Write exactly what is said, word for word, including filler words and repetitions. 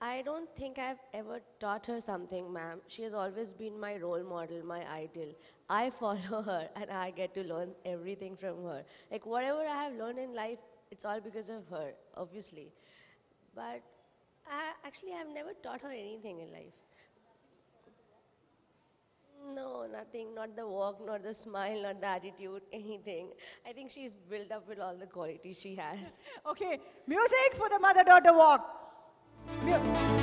I don't think I've ever taught her something, ma'am. She has always been my role model, my idol. I follow her, and I get to learn everything from her. Like, whatever I have learned in life, it's all because of her, obviously. But I, actually, I've never taught her anything in life. No, nothing. Not the walk, not the smile, not the attitude, anything. I think she's built up with all the qualities she has. Okay, music for the mother-daughter walk. Meu...